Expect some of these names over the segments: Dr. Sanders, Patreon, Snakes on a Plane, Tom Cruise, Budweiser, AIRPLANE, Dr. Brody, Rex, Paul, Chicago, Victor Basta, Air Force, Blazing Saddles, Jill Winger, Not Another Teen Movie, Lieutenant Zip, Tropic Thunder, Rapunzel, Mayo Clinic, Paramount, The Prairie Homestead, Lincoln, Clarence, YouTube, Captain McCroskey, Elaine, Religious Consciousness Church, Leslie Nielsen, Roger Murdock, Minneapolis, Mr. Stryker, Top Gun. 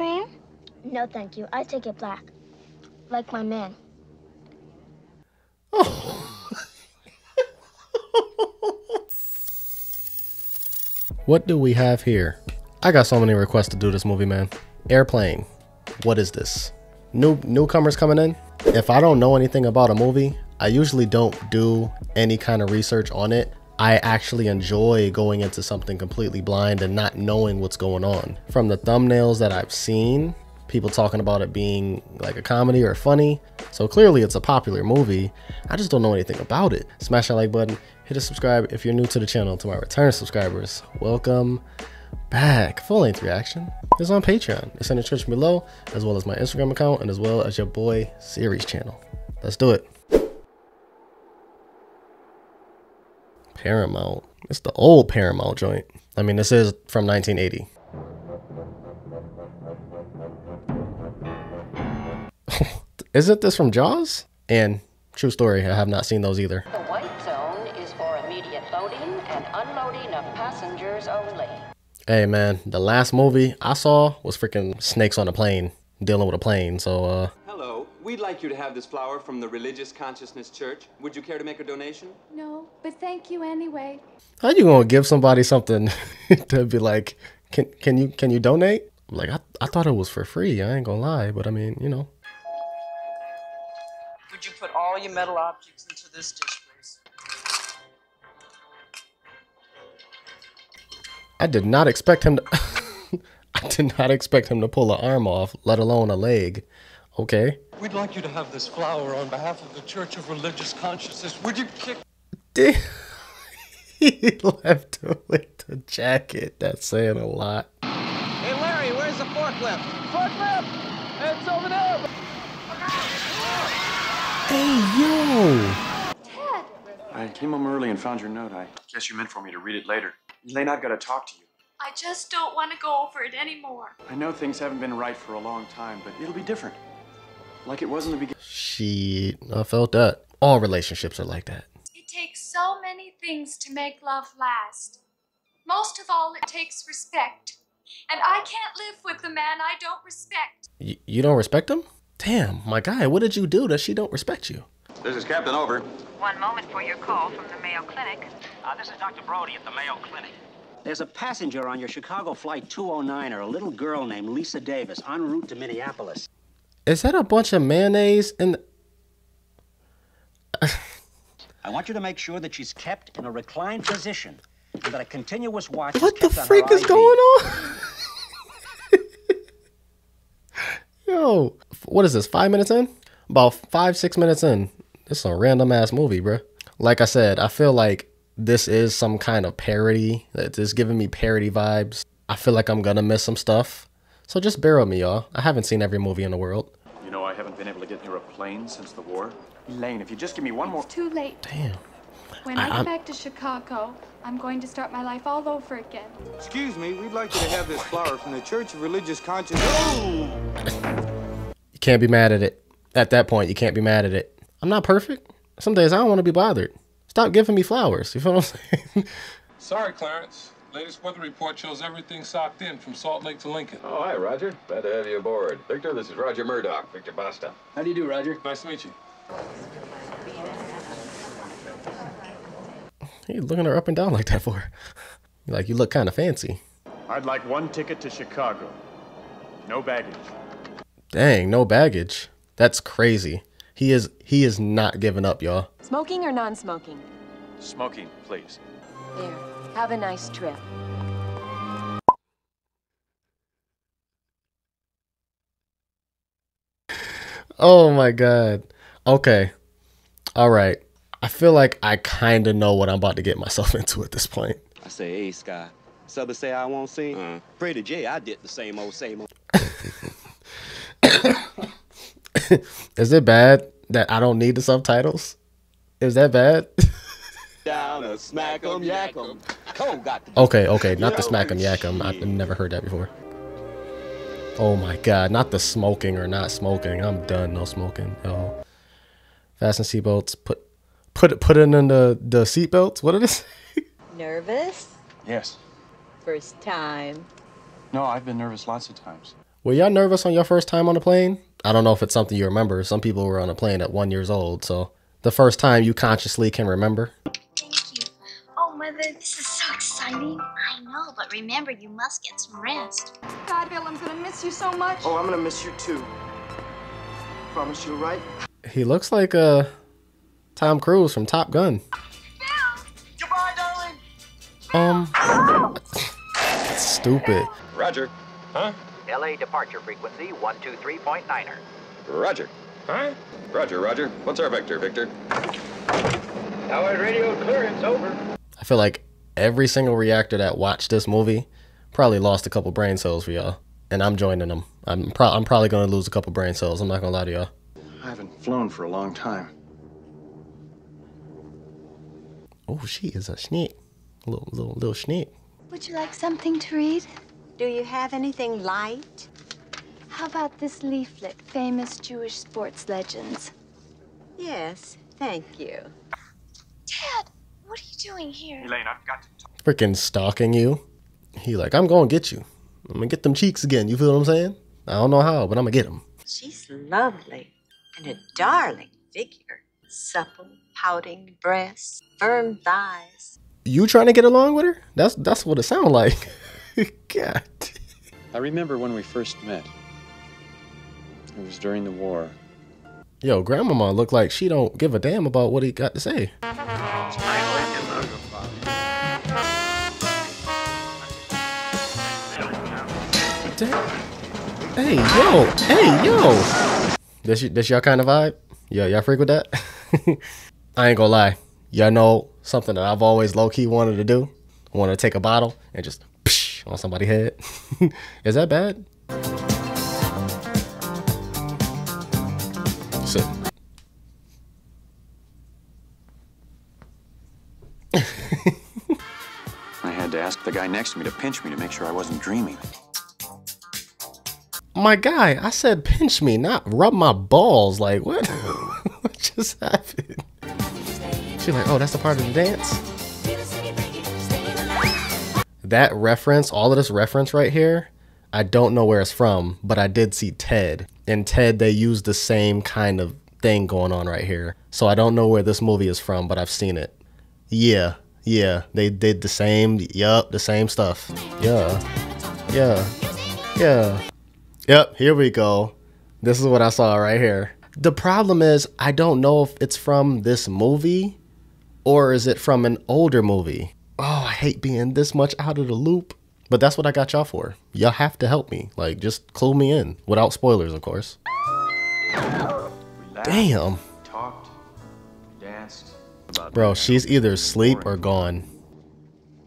cream? No, thank you. I take it black. Like my man. Oh. What do we have here? I got so many requests to do this movie, man. Airplane. What is this? Newcomers coming in? If I don't know anything about a movie, I usually don't do any kind of research on it. I actually enjoy going into something completely blind and not knowing what's going on. From the thumbnails that I've seen, people talking about it being like a comedy or funny, so clearly it's a popular movie. I just don't know anything about it. Smash that like button, hit a subscribe if you're new to the channel. To my return subscribers, welcome back. Full length reaction is on Patreon. It's in the description below, as well as my Instagram account, and as well as your boy series channel. Let's do it. Paramount. It's the old Paramount joint. I mean, this is from 1980. Isn't this from Jaws? And true story, I have not seen those either. The white zone is for immediate loading and unloading of passengers only. Hey man, the last movie I saw was freaking Snakes on a Plane, dealing with a plane. So we'd like you to have this flower from the Religious Consciousness Church. Would you care to make a donation? No, but thank you anyway. How you gonna give somebody something to be like, can you donate? Like, I thought it was for free. I ain't gonna lie, but I mean, you know. Would you put all your metal objects into this dish, please? I did not expect him to. I did not expect him to pull an arm off, let alone a leg. Okay. We'd like you to have this flower on behalf of the Church of Religious Consciousness. Would you kick? He left him with the jacket. That's saying a lot. Hey Larry, where's the forklift? Forklift! It's over there! Hey yo! Ted! I came home early and found your note. I guess you meant for me to read it later. Elaine, I've got to talk to you. I just don't want to go over it anymore. I know things haven't been right for a long time, but it'll be different. Like it was in the beginning. Shit, I felt that. All relationships are like that. It takes so many things to make love last. Most of all, it takes respect. And I can't live with the man I don't respect. You don't respect him? Damn, my guy, what did you do that she don't respect you? This is Captain Over. One moment for your call from the Mayo Clinic. This is Dr. Brody at the Mayo Clinic. There's a passenger on your Chicago flight 209, or a little girl named Lisa Davis, en route to Minneapolis. Is that a bunch of mayonnaise in the... I want you to make sure that she's kept in a reclined position and that a continuous watch... What the freak is going on? Yo, what is this, 5 minutes in? About 5, 6 minutes in. This is a random ass movie, bruh. Like I said, I feel like this is some kind of parody. It's giving me parody vibes. I feel like I'm gonna miss some stuff. So just bear with me, y'all. I haven't seen every movie in the world. You know, I haven't been able to get near a plane since the war. Elaine, if you just give me one more... It's too late. Damn. When I get back to Chicago, I'm going to start my life all over again. Excuse me, we'd like you to have this flower from the Church of Religious Consciousness. You can't be mad at it. At that point, you can't be mad at it. I'm not perfect. Some days I don't want to be bothered. Stop giving me flowers. You feel what I'm saying? Sorry, Clarence. Latest weather report shows everything socked in from Salt Lake to Lincoln. Oh, hi, Roger. Glad to have you aboard. Victor, this is Roger Murdock, Victor Basta. How do you do, Roger? Nice to meet you. He's looking her up and down like that for her. Like, you look kind of fancy. I'd like one ticket to Chicago. No baggage. Dang, no baggage. That's crazy. He is not giving up, y'all. Smoking or non-smoking? Smoking, please. There. Have a nice trip. Oh my God. Okay. All right. I feel like I kind of know what I'm about to get myself into at this point. I say, hey, Sky. Southern say I won't sing. Pretty J, I did the same old, same old. Is it bad that I don't need the subtitles? Is that bad? Down or smack 'em, yak 'em. Okay, okay, not the smack 'em, yak 'em. I've never heard that before. Oh my God, not the smoking or not smoking. I'm done, no smoking. Oh. Fasten seatbelts. Put it in the seatbelts. What it is? Nervous? Yes. First time. No, I've been nervous lots of times. Were y'all nervous on your first time on a plane? I don't know if it's something you remember. Some people were on a plane at 1 year old, so the first time you consciously can remember. Thank you. Oh, Mother, this is so exciting. I know, but remember, you must get some rest. God, Bill, I'm going to miss you so much. Oh, I'm going to miss you too. Promise you'll right. He looks like Tom Cruise from Top Gun. Bill! Goodbye, darling! Oh. That's stupid. Roger. Huh? LA departure frequency 123.9er. Roger. Huh? Roger, Roger. What's our vector, Victor? Howard radio clearance over. I feel like every single reactor that watched this movie probably lost a couple brain cells for y'all, and I'm joining them. I'm probably going to lose a couple brain cells. I'm not going to lie to y'all. I haven't flown for a long time. Oh, she is a sneak. Little sneak. Would you like something to read? Do you have anything light? How about this leaflet, Famous Jewish Sports Legends? Yes, thank you. Dad, what are you doing here? Elaine, I've got to talk. Freaking stalking you. He like, I'm going to get you. I'm going to get them cheeks again. You feel what I'm saying? I don't know how, but I'm going to get them. She's lovely and a darling figure. Supple, pouting breasts, firm thighs. You trying to get along with her? That's what it sounds like. God. I remember when we first met. It was during the war. Yo, Grandmama looked like she don't give a damn about what he got to say. Hey, yo. Hey, yo. This y'all kind of vibe? Yeah, y'all freak with that? I ain't gonna lie. Y'all know something that I've always low-key wanted to do? I want to take a bottle and just... on somebody's head. Is that bad? Sit. I had to ask the guy next to me to pinch me to make sure I wasn't dreaming. My guy, I said pinch me, not rub my balls. Like, what? What just happened? She's like, oh, that's a part of the dance? That reference, all of this reference right here, I don't know where it's from, but I did see Ted. In Ted, they use the same kind of thing going on right here. So I don't know where this movie is from, but I've seen it. Yeah, yeah, they did the same, yup, the same stuff. Yeah, yeah, yeah. Yep, here we go. This is what I saw right here. The problem is, I don't know if it's from this movie or is it from an older movie. Oh, I hate being this much out of the loop. But that's what I got y'all for. Y'all have to help me. Like, just clue me in. Without spoilers, of course. Damn. Talked, danced. Bro, she's either asleep or gone.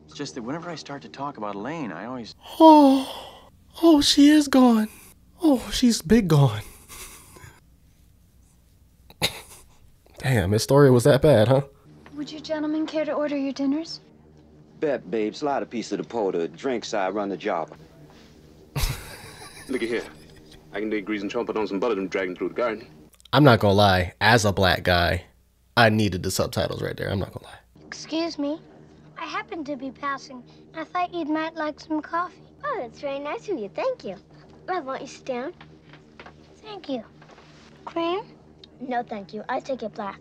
It's just that whenever I start to talk about Elaine, I always... Oh. Oh, she is gone. Oh, she's big gone. Damn, his story was that bad, huh? Would you gentlemen care to order your dinners? Bet, babe, slide a piece of the porter, drinks, I run the job. Looky here. I can dig grease and chomp it on some butter and drag it through the garden. I'm not gonna lie, as a black guy, I needed the subtitles right there. I'm not gonna lie. Excuse me. I happened to be passing. I thought you might like some coffee. Oh, that's very nice of you. Thank you. Well, won't you sit down? Thank you. Cream? No, thank you. I take it black.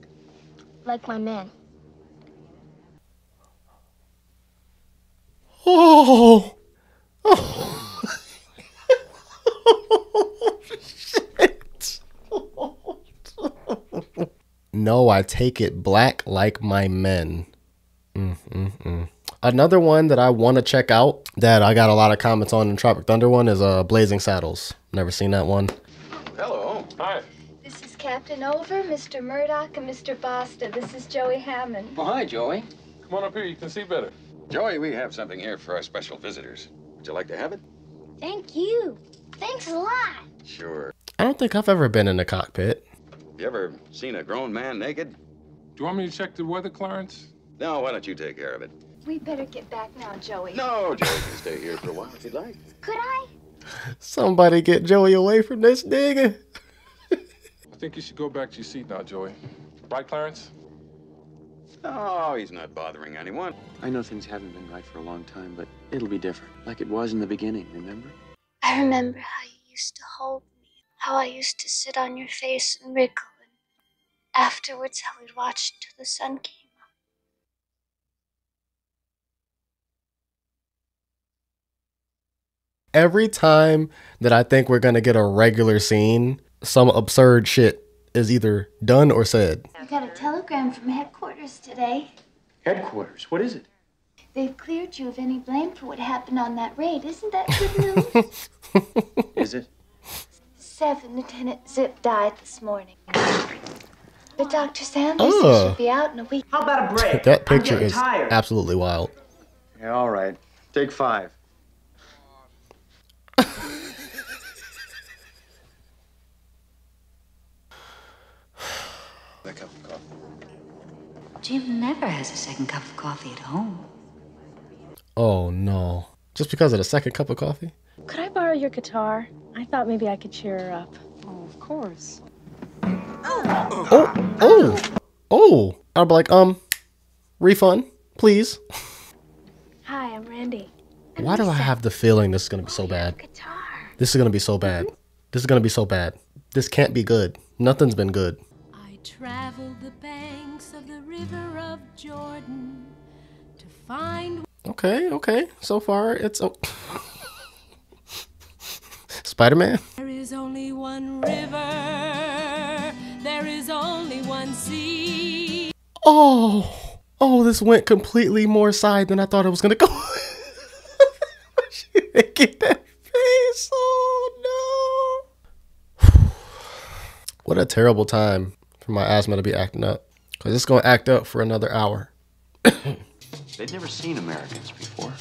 Like my man. Oh, oh. Oh shit. Oh. No, I take it black like my men. Another one that I want to check out that I got a lot of comments on in Tropic Thunder one is Blazing Saddles. Never seen that one. Hello. Hi. This is Captain Over, Mr. Murdock, and Mr. Basta. This is Joey Hammond. Oh, hi, Joey. Come on up here. You can see better. Joey, we have something here for our special visitors. Would you like to have it? Thank you. Thanks a lot. Sure. I don't think I've ever been in a cockpit. Have you ever seen a grown man naked? Do you want me to check the weather, Clarence? No, why don't you take care of it? We better get back now, Joey. No, Joey can stay here for a while if you'd like. Could I? Somebody get Joey away from this nigga. I think you should go back to your seat now, Joey. Right, Clarence? Oh, he's not bothering anyone. I know things haven't been right for a long time, but it'll be different. Like it was in the beginning, remember? I remember how you used to hold me, how I used to sit on your face and wriggle, and afterwards how we'd watch till the sun came up. Every time that I think we're going to get a regular scene, some absurd shit is either done or said. I got a telegram from headquarters today. Headquarters? What is it? They've cleared you of any blame for what happened on that raid. Isn't that good news? Is it? 7 Lieutenant Zip died this morning. But Dr. Sanders should be out in a week. How about a break? That picture is tired. Absolutely wild. Yeah, all right. Take 5. That cup of coffee. Jim never has a second cup of coffee at home. Oh, no. Just because of the second cup of coffee? Could I borrow your guitar? I thought maybe I could cheer her up. Oh, of course. Oh. I'd be like, refund, please. Hi, I'm Randy. Why do I have the feeling this is going to be so bad? This is going to be so bad. This is going to be so bad. This can't be good. Nothing's been good. I traveled the banks of the River of Jordan to find... Okay. So far, it's... Oh. Spider Man. There is only one river. There is only one sea. Oh, this went completely more side than I thought it was gonna go. She didn't get that face. Oh no! What a terrible time for my asthma to be acting up, because it's gonna act up for another hour. They'd never seen Americans before.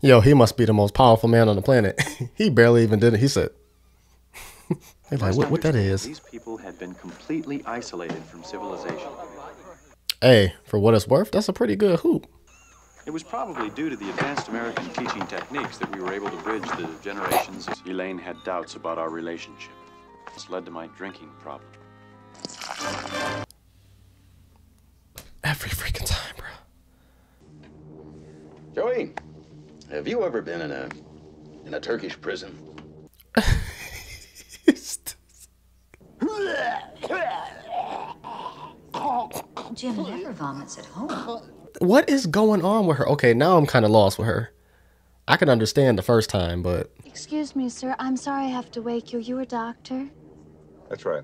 Yo, he must be the most powerful man on the planet. He barely even did it, he said. They're like, what that is? These people had been completely isolated from civilization. Hey, for what it's worth, that's a pretty good hoop. It was probably due to the advanced American teaching techniques that we were able to bridge the generations. Elaine had doubts about our relationship. This led to my drinking problem. Every freaking time, bro. Joey! Have you ever been in a Turkish prison? Jim never vomits at home. What is going on with her? Okay, now I'm kind of lost with her. I can understand the first time, but... Excuse me, sir. I'm sorry I have to wake you. You a doctor? That's right.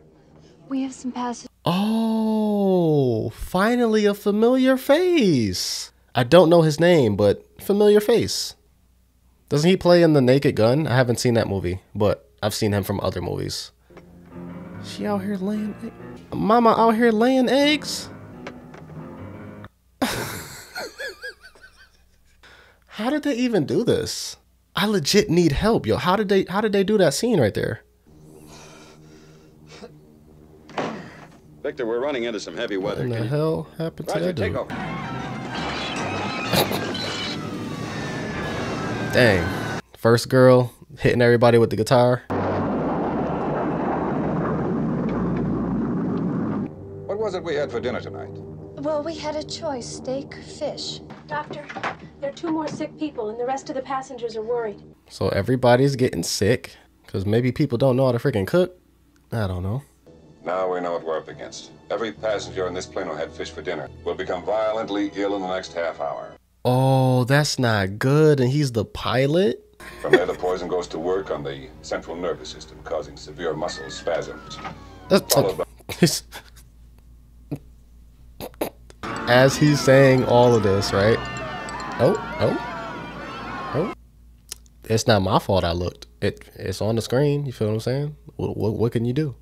We have some passage... Oh, finally a familiar face. I don't know his name, but familiar face. Doesn't he play in the Naked Gun? I haven't seen that movie, but I've seen him from other movies. She out here laying eggs. Mama out here laying eggs? How did they even do this? I legit need help, yo. How did they do that scene right there? Victor, we're running into some heavy weather. What the hell happened to that dude? Dang. First girl hitting everybody with the guitar. What was it we had for dinner tonight? Well, we had a choice, steak or fish. Doctor, there are 2 more sick people and the rest of the passengers are worried. So everybody's getting sick because maybe people don't know how to freaking cook. I don't know. Now we know what we're up against. Every passenger on this plane will have fish for dinner. Will become violently ill in the next half hour. Oh, that's not good. And he's the pilot? From there, the poison goes to work on the central nervous system, causing severe muscle spasms. As he's saying all of this, right? Oh. It's not my fault I looked. It's on the screen. You feel what I'm saying? What can you do?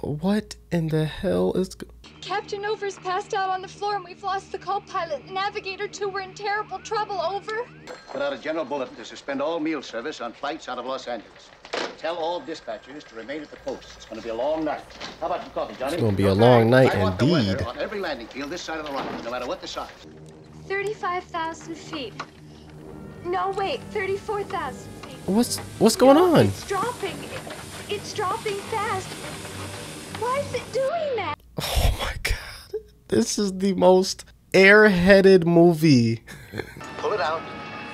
What in the hell is... Captain Over's passed out on the floor and we've lost the co-pilot. The navigator, too. We're in terrible trouble. Over. Put out a general bulletin to suspend all meal service on flights out of Los Angeles. Tell all dispatchers to remain at the post. It's going to be a long night. How about some coffee, Johnny? It's going to be a long night indeed. On every landing field this side of the Rockies, no matter what the size. 35,000 feet. No, wait. 34,000 feet. What's going on? It's dropping. It's dropping fast. Why is it doing that? Oh my god. This is the most airheaded movie. Pull it out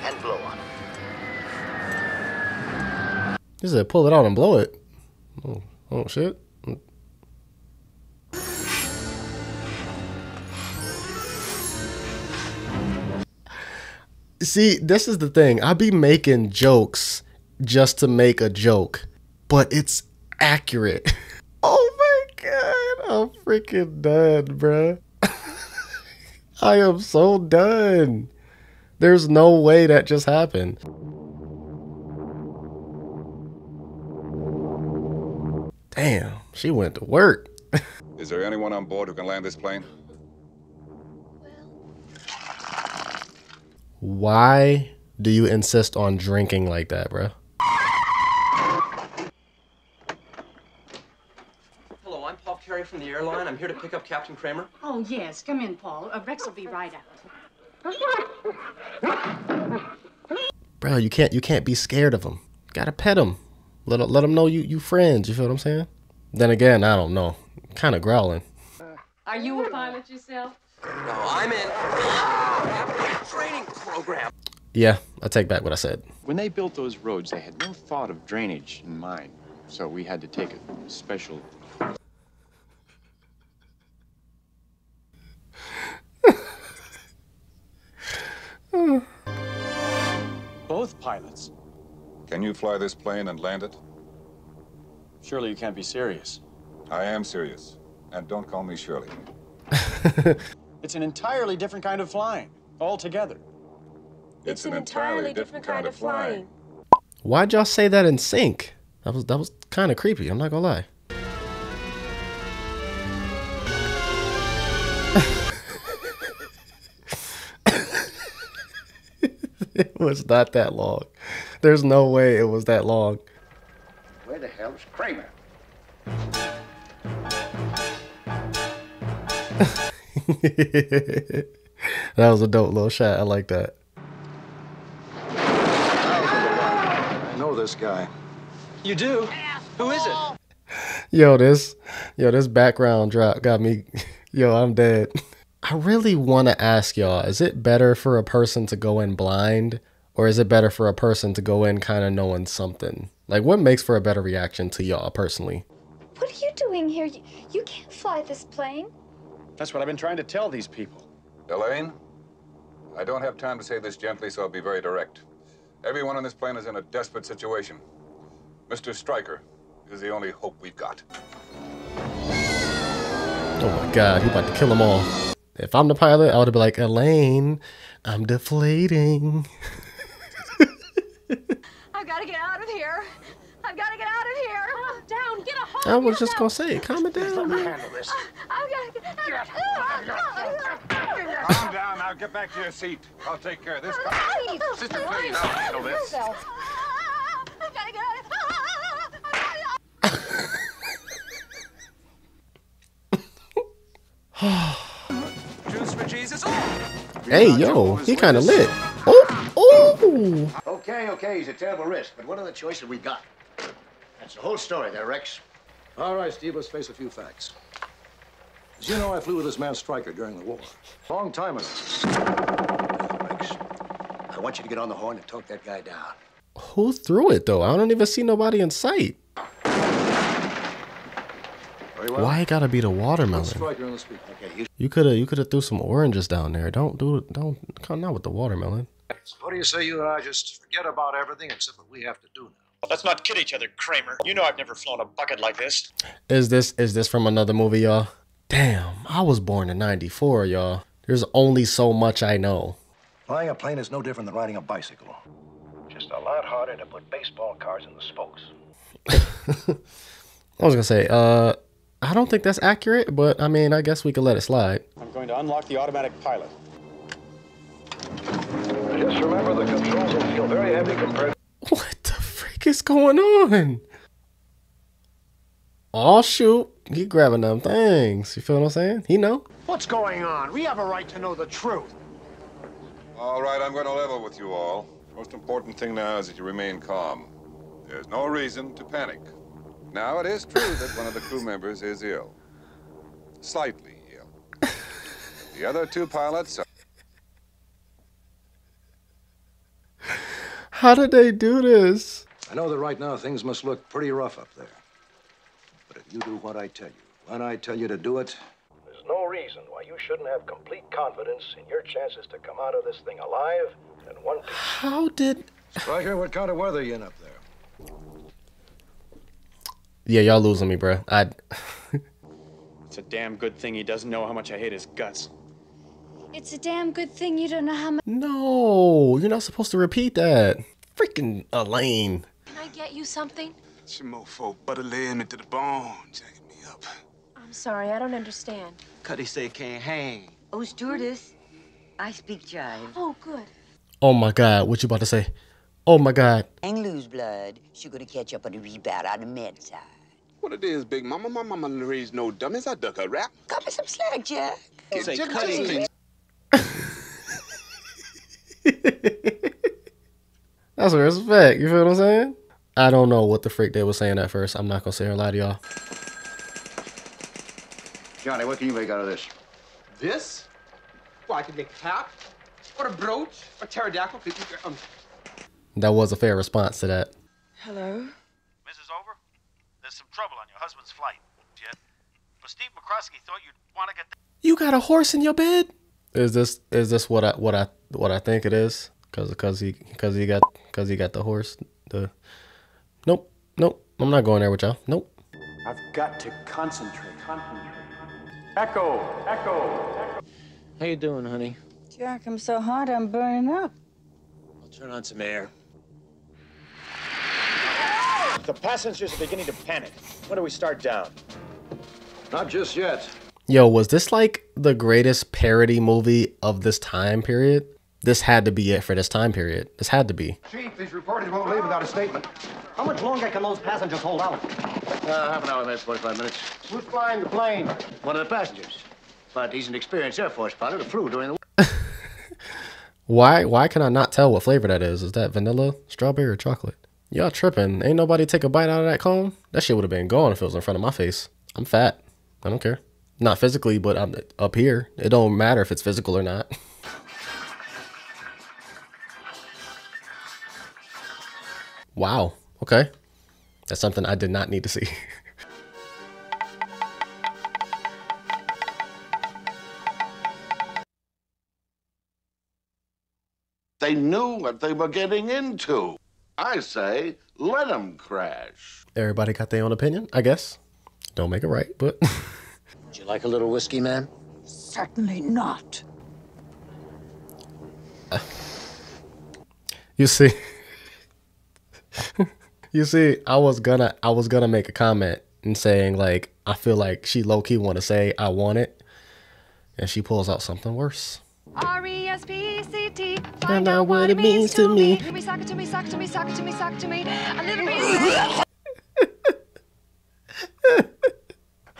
and blow on it. This is a pull it out and blow it. Oh, oh shit. See, this is the thing. I be making jokes just to make a joke, but it's accurate. Oh my god, I'm freaking done, bruh. I am so done. There's no way that just happened. Damn, she went to work. Is there anyone on board who can land this plane? Why do you insist on drinking like that, bro? Hello, I'm Paul Carey from the airline. I'm here to pick up Captain Kramer. Oh, yes. Come in, Paul. Rex will be right out. Bro, you can't be scared of him. You gotta pet him. Let him know you friends. You feel what I'm saying? Then again, I don't know. Kind of growling. Are you a pilot yourself? No, I'm in a training program. Yeah, I take back what I said. When they built those roads, they had no thought of drainage in mind, so we had to take a special. Both pilots. Can you fly this plane and land it? Surely you can't be serious. I am serious, and don't call me Shirley. It's an entirely different kind of flying altogether. It's an entirely different kind of flying. Why'd y'all say that in sync? That was kind of creepy, I'm not gonna lie. It was not that long. There's no way it was that long. Where the hell is Kramer? That was a dope little shot. I like that. I know this guy. You do? Who is it? Yo, this background drop got me. Yo, I'm dead. I really want to ask y'all, is it better for a person to go in blind, or is it better for a person to go in kind of knowing something? Like, what makes for a better reaction to y'all personally? What are you doing here? You can't fly this plane. That's what I've been trying to tell these people. Elaine, I don't have time to say this gently, so I'll be very direct. Everyone on this plane is in a desperate situation. Mr. Stryker is the only hope we've got. Oh my God, he's about to kill them all. If I'm the pilot, I would have been like, Elaine, I'm deflating. I've got to get out of here. I've got to get out of here. Calm down. Get a hold. I was just going to say, calm it down. Calm down. Now get back to your seat. I'll take care of this. Please. Sister, please. I'll handle this. I've got to get out of here. Juice for Jesus. Hey, yo. He kind of lit. Oh, oh. Okay, okay. He's a terrible risk. But what other choice have we got? That's the whole story there, Rex. All right, Steve, let's face a few facts. As you know, I flew with this man Stryker during the war. Long time ago. Rex, I want you to get on the horn and talk that guy down. Who threw it, though? I don't even see nobody in sight. Very well. Why it gotta be the watermelon? Stryker on the speaker. Okay, you could have threw some oranges down there. Don't come out with the watermelon. So what do you say you and I just forget about everything except what we have to do now? Let's not kid each other, Kramer. You know I've never flown a bucket like this. Is this from another movie, y'all? Damn, I was born in '94, y'all. There's only so much I know. Flying a plane is no different than riding a bicycle. Just a lot harder to put baseball cards in the spokes. I was gonna say, I don't think that's accurate, but I mean, I guess we could let it slide. I'm going to unlock the automatic pilot. Just remember the controls will feel very heavy compared to... What the frick is going on? Oh shoot, he grabbing them things. You feel what I'm saying? He know. What's going on? We have a right to know the truth. All right, I'm going to level with you all. Most important thing now is that you remain calm. There's no reason to panic. Now, it is true that one of the crew members is ill. Slightly ill. The other two pilots are... How did they do this? I know that right now things must look pretty rough up there. But if you do what I tell you, when I tell you to do it... There's no reason why you shouldn't have complete confidence in your chances to come out of this thing alive and one piece. How did... Stryker, what kind of weather are you in up there? Yeah, y'all losing me, bro. It's a damn good thing he doesn't know how much I hate his guts. It's a damn good thing you don't know how much... No, you're not supposed to repeat that. Freaking Elaine. Can I get you something? It's your mofo butter laying into the bone, jacking me up. I'm sorry, I don't understand. Cuddy say can't hang. Oh, stewardess, I speak jive. Oh, good. Oh, my God, what you about to say? Oh, my God. Hang loose, blood. She gonna catch up on the rebound out of med side. What it is, big mama? My mama raised no dummies. I duck her rap. Cut me some slack, Jack. Say Cuddy. That's a respect. You feel what I'm saying? I don't know what the frick they were saying at first. I'm not gonna say a lie to y'all. Johnny, what can you make out of this? This? Well, I could make a cap, or a brooch, or pterodactyl. That was a fair response to that. Hello? Mrs. Over, there's some trouble on your husband's flight. Yeah. But Steve McCroskey thought you'd want to get... You got a horse in your bed? Is this what I think it is? Cause he got the horse. Nope. I'm not going there with y'all. Nope. I've got to concentrate. Echo. How you doing, honey? Jack, I'm so hot, I'm burning up. I'll turn on some air. The passengers are beginning to panic. When do we start down? Not just yet. Yo, was this like the greatest parody movie of this time period? This had to be it for this time period. This had to be. Chief, these reporters won't leave without a statement. How much longer can those passengers hold out? Half an hour, maybe 45 minutes. Who's flying the plane? One of the passengers. But he's an experienced Air Force pilot who flew during the... Why can I not tell what flavor that is? Is that vanilla, strawberry, or chocolate? Y'all tripping. Ain't nobody take a bite out of that cone? That shit would have been gone if it was in front of my face. I'm fat. I don't care. Not physically, but I'm up here. It don't matter if it's physical or not. Wow. Okay. That's something I did not need to see. They knew what they were getting into. I say, let them crash. Everybody got their own opinion, I guess. Don't make it right, but... Would you like a little whiskey, ma'am? Certainly not. You see... You see, I was gonna make a comment and saying like, I feel like she low-key want to say I want it, and she pulls out something worse. R-E-S-P-E-C-T. Find out what it means to me. Give me sock it to me, sock it to me, sock it to me, sock it to me. A little bit.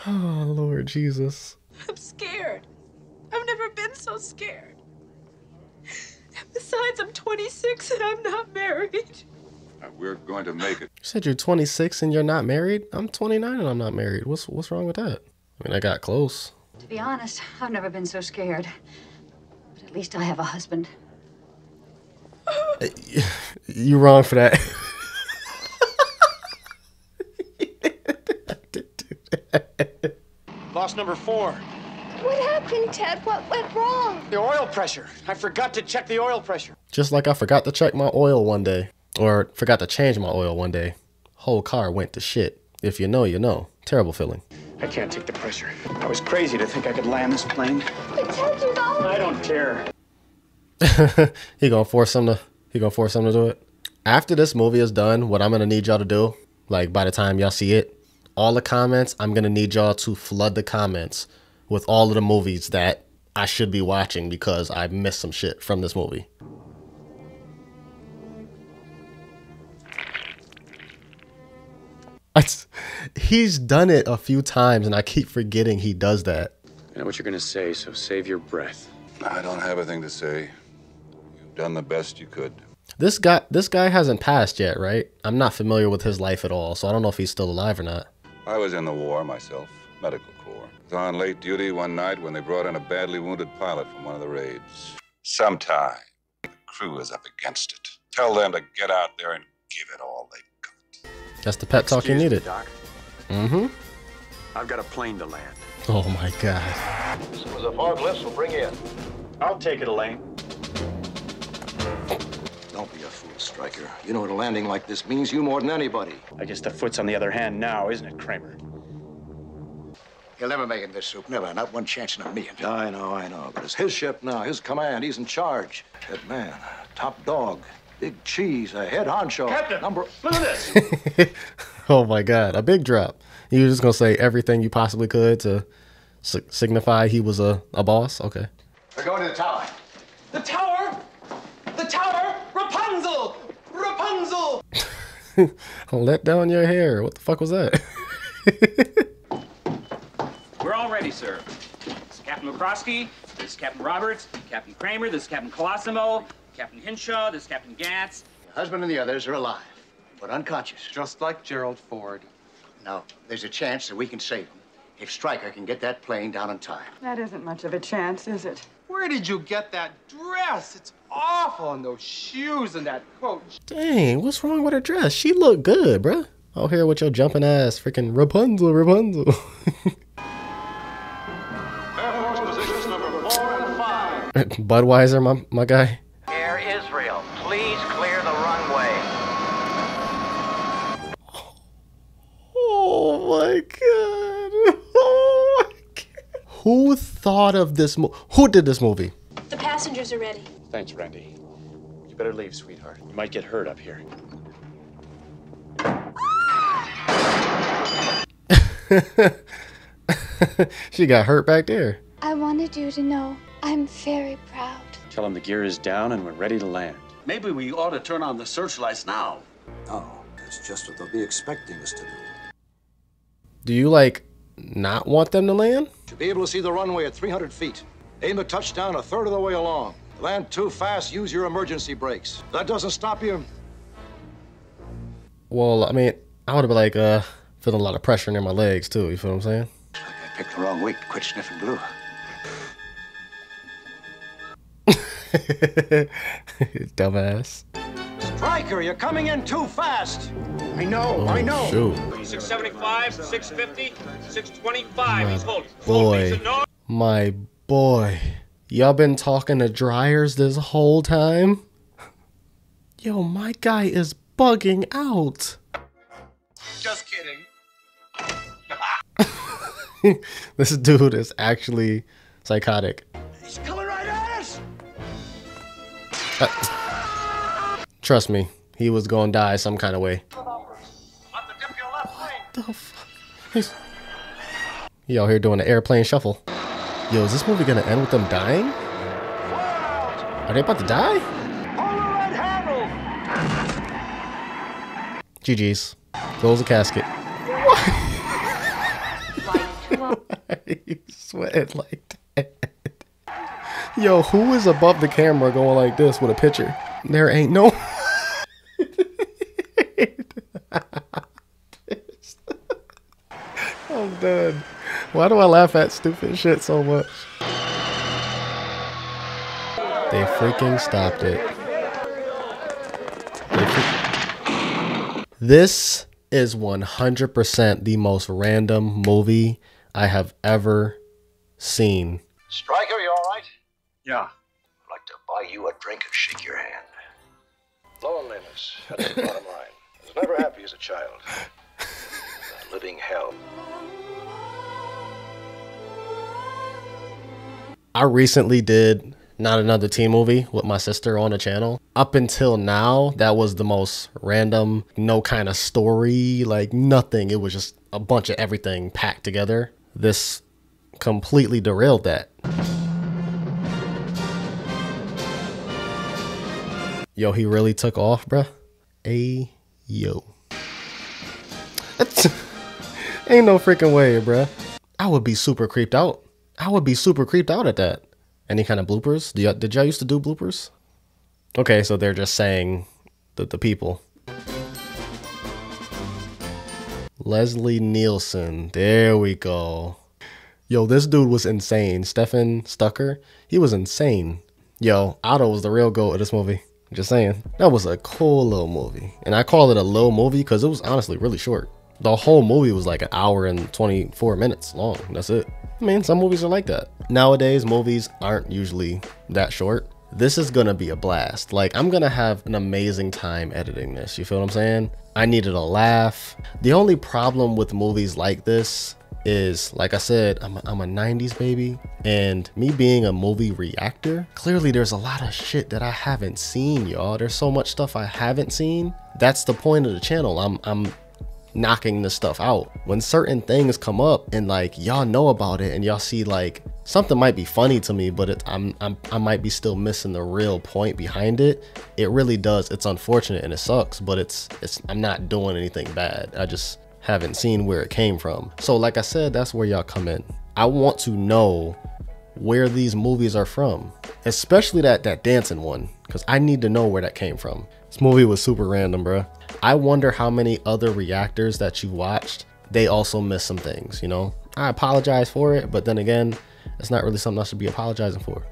Oh Lord Jesus. I'm scared. I've never been so scared. And besides, I'm 26 and I'm not married. We're going to make it. You said you're 26 and you're not married? I'm 29 and I'm not married. What's wrong with that? I mean, I got close. To be honest, I've never been so scared. But at least I have a husband. You're wrong for that. Loss number 4. What happened, Ted? What went wrong? The oil pressure. I forgot to check the oil pressure. Just like I forgot to check my oil one day. Or forgot to change my oil one day. Whole car went to shit. If you know, you know. Terrible feeling. I can't take the pressure. I was crazy to think I could land this plane. But $10. I don't care. He gonna force him to do it. After this movie is done, what I'm gonna need y'all to do, like by the time y'all see it, all the comments, I'm gonna need y'all to flood the comments with all of the movies that I should be watching because I missed some shit from this movie. He's done it a few times, and I keep forgetting he does that. I know what you're going to say, so save your breath. I don't have a thing to say. You've done the best you could. This guy hasn't passed yet, right? I'm not familiar with his life at all, so I don't know if he's still alive or not. I was in the war myself, medical corps. I was on late duty one night when they brought in a badly wounded pilot from one of the raids. Sometime the crew is up against it. Tell them to get out there and give it all they've got. That's the pep talk you needed. Mm-hmm. I've got a plane to land. Oh my God. This was a forklift, we'll bring in. I'll take it, Elaine. Don't be a fool, Stryker. You know what a landing like this means, you more than anybody. I guess the foot's on the other hand now, isn't it, Kramer? He'll never make it in this soup, never. Not one chance in a million. I know. But it's his ship now, his command. He's in charge. That man, top dog, big cheese, a head honcho. Captain, look at this. Oh, my God. A big drop. You were just going to say everything you possibly could to signify he was a boss? Okay. We're going to the tower. The tower? The tower? Rapunzel! Rapunzel! Let down your hair. What the fuck was that? We're all ready, sir. This is Captain McCroskey. This is Captain Roberts. Captain Kramer. This is Captain Colosimo. Captain Hinshaw. This is Captain Gatz. Your husband and the others are alive, but unconscious. Just like Gerald Ford. Now, there's a chance that we can save them if Stryker can get that plane down in time. That isn't much of a chance, is it? Where did you get that dress? It's awful, and those shoes and that coat. Dang, what's wrong with her dress? She looked good, bruh. Out here with your jumping ass, freaking Rapunzel, Rapunzel. Air Force positions number 4 and 5. Budweiser, my guy. Air Israel, please clear the runway. Oh my God. Oh my God. Who thought of this movie? Who did this movie? The passengers are ready. Thanks, Randy. You better leave, sweetheart. You might get hurt up here. She got hurt back there. I wanted you to know I'm very proud. Tell them the gear is down and we're ready to land. Maybe we ought to turn on the searchlights now. Oh, that's just what they'll be expecting us to do. Do you, like, not want them to land? To be able to see the runway at 300 feet. Aim a touchdown a third of the way along. Land too fast, use your emergency brakes. That doesn't stop you. Well, I mean, I would have been like, feeling a lot of pressure near my legs, too. You feel what I'm saying? I picked the wrong week. Quit sniffing glue. Dumbass. Stryker, you're coming in too fast. I know. Shoot. 675, 650, 625. He's holding. Boy. My boy. Y'all been talking to dryers this whole time? Yo, my guy is bugging out. Just kidding. This dude is actually psychotic. He's coming right at us. Trust me, he was gonna die some kind of way. What the fuck? He out here doing an airplane shuffle. Yo, is this movie gonna end with them dying? Are they about to die? GG's. Goes a casket. Why are you sweating like that? Yo, who is above the camera going like this with a picture? There ain't no. I'm done. Why do I laugh at stupid shit so much? They freaking stopped it. This is 100% the most random movie I have ever seen. Stryker, you all right? Yeah. I'd like to buy you a drink and shake your hand. Loneliness, that's the bottom line. I was never happy as a child. A living hell. I recently did Not Another Teen Movie with my sister on the channel. Up until now, that was the most random, no kind of story, like nothing. It was just a bunch of everything packed together. This completely derailed that. Yo, he really took off, bruh. Ayo. Ain't no freaking way, bruh. I would be super creeped out. I would be super creeped out at that. Any kind of bloopers? Did y'all used to do bloopers? Okay, so they're just saying that the people. Leslie Nielsen. There we go. Yo, this dude was insane. Stefan Stucker. He was insane. Yo, Otto was the real goat of this movie. Just saying. That was a cool little movie. And I call it a little movie because it was honestly really short. The whole movie was like an hour and 24 minutes long. That's it. I mean, some movies are like that. Nowadays, movies aren't usually that short. This is gonna be a blast. Like, I'm gonna have an amazing time editing this. You feel what I'm saying? I needed a laugh. The only problem with movies like this is, like I said, I'm a 90s baby, and me being a movie reactor, clearly there's a lot of shit that I haven't seen, y'all. There's so much stuff I haven't seen. That's the point of the channel. I'm knocking this stuff out. When certain things come up and like y'all know about it and y'all see like something might be funny to me, but I might be still missing the real point behind it. It really does. It's unfortunate and it sucks, but I'm not doing anything bad. I just haven't seen where it came from. So like I said, that's where y'all come in. I want to know where these movies are from, especially that dancing one, because I need to know where that came from. This movie was super random, bruh. I wonder how many other reactors that you watched, they also missed some things, you know? I apologize for it, but then again, it's not really something I should be apologizing for.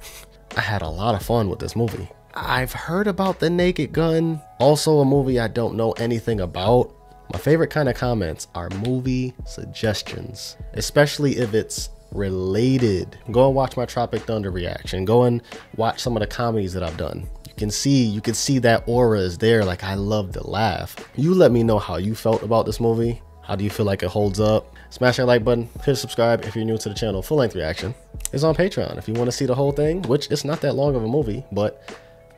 I had a lot of fun with this movie. I've heard about The Naked Gun, also a movie I don't know anything about. My favorite kind of comments are movie suggestions, especially if it's related. Go and watch my Tropic Thunder reaction. Go and watch some of the comedies that I've done. You can see that aura is there. Like, I love to laugh. You let me know how you felt about this movie. How do you feel like it holds up? Smash that like button, hit subscribe if you're new to the channel. Full length reaction is on Patreon if you want to see the whole thing, which it's not that long of a movie, but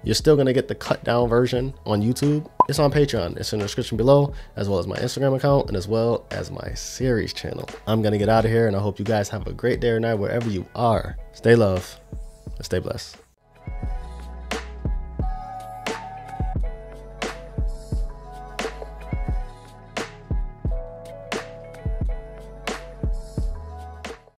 you're still gonna get the cut down version on YouTube. It's on Patreon, it's in the description below, as well as my Instagram account and as well as my series channel. I'm gonna get out of here and I hope you guys have a great day or night wherever you are. Stay love and stay blessed.